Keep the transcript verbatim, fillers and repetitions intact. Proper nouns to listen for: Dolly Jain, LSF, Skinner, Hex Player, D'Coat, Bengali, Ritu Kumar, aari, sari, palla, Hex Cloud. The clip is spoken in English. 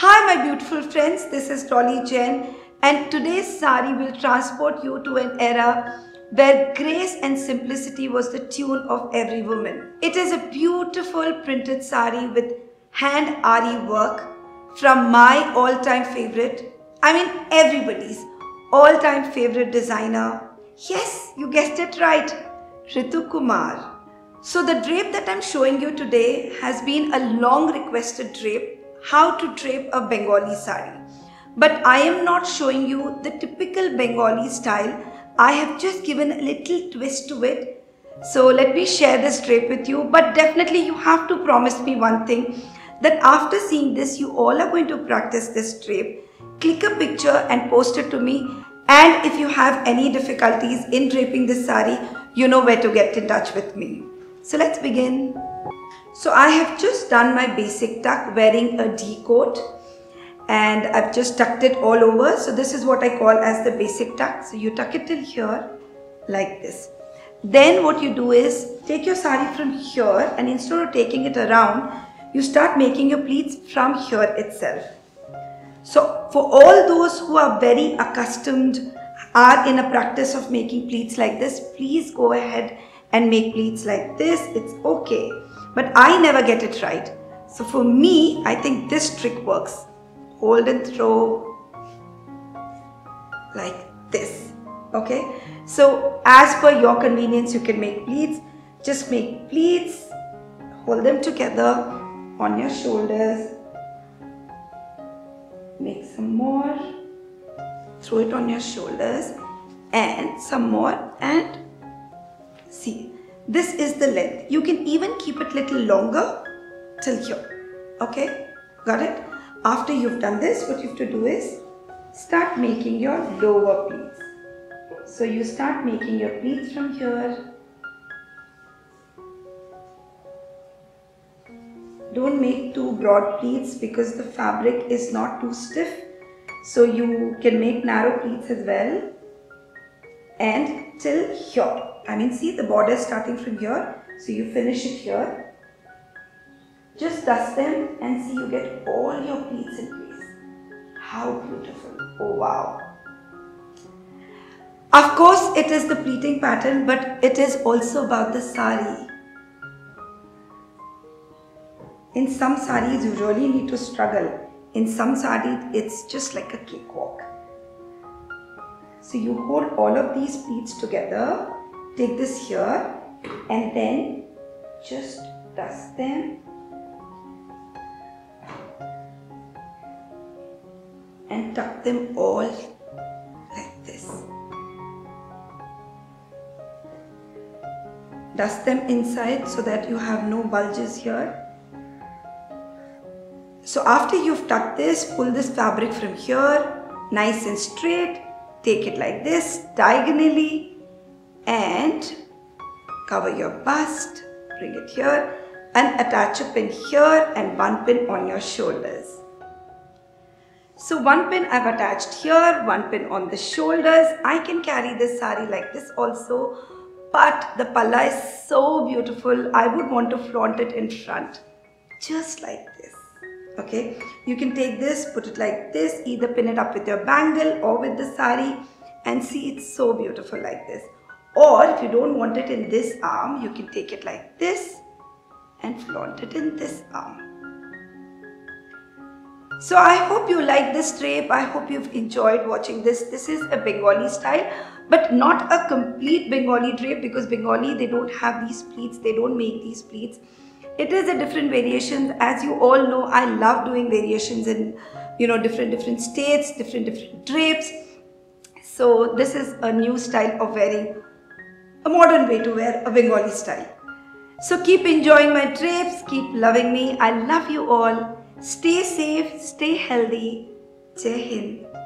Hi my beautiful friends, this is Dolly Jain and today's sari will transport you to an era where grace and simplicity was the tune of every woman. It is a beautiful printed sari with hand aari work from my all-time favorite, I mean everybody's all-time favorite designer. Yes, you guessed it right, Ritu Kumar. So the drape that I'm showing you today has been a long requested drape. How to drape a Bengali sari. But I am not showing you the typical Bengali style. I have just given a little twist to it. So let me share this drape with you. But definitely you have to promise me one thing, that after seeing this, you all are going to practice this drape. Click a picture and post it to me. And if you have any difficulties in draping this sari, you know where to get in touch with me. So let's begin. So I have just done my basic tuck wearing a D-coat and I've just tucked it all over. So this is what I call as the basic tuck. So you tuck it till here like this. Then what you do is take your sari from here and instead of taking it around, you start making your pleats from here itself. So for all those who are very accustomed, are in a practice of making pleats like this, please go ahead and make pleats like this. It's okay. But I never get it right. So for me, I think this trick works. Hold and throw like this, okay? So as per your convenience, you can make pleats. Just make pleats, hold them together on your shoulders. Make some more, throw it on your shoulders and some more and see. This is the length. You can even keep it little longer till here. Okay, got it? After you've done this, what you have to do is start making your lower pleats. So you start making your pleats from here. Don't make too broad pleats because the fabric is not too stiff. So you can make narrow pleats as well. And till here. I mean, see the border is starting from here, so you finish it here. Just dust them and see you get all your pleats in place. How beautiful. Oh wow. Of course it is the pleating pattern, but it is also about the sari. In some saris you really need to struggle. In some saris it's just like a cakewalk. So you hold all of these pleats together. Take this here and then just dust them and tuck them all like this. Dust them inside so that you have no bulges here. So after you've tucked this, pull this fabric from here, nice and straight, take it like this, diagonally. And cover your bust, bring it here and attach a pin here and one pin on your shoulders. So one pin I've attached here, one pin on the shoulders. I can carry this sari like this also, but the palla is so beautiful. I would want to flaunt it in front, just like this, okay? You can take this, put it like this, either pin it up with your bangle or with the sari and see it's so beautiful like this. Or if you don't want it in this arm, you can take it like this and flaunt it in this arm. So I hope you like this drape. I hope you've enjoyed watching this. This is a Bengali style, but not a complete Bengali drape because Bengali, they don't have these pleats. They don't make these pleats. It is a different variation. As you all know, I love doing variations in, you know, different, different states, different, different drapes. So this is a new style of wearing. A modern way to wear a Bengali style. So keep enjoying my drapes, keep loving me. I love you all. Stay safe, stay healthy. Jai Hind.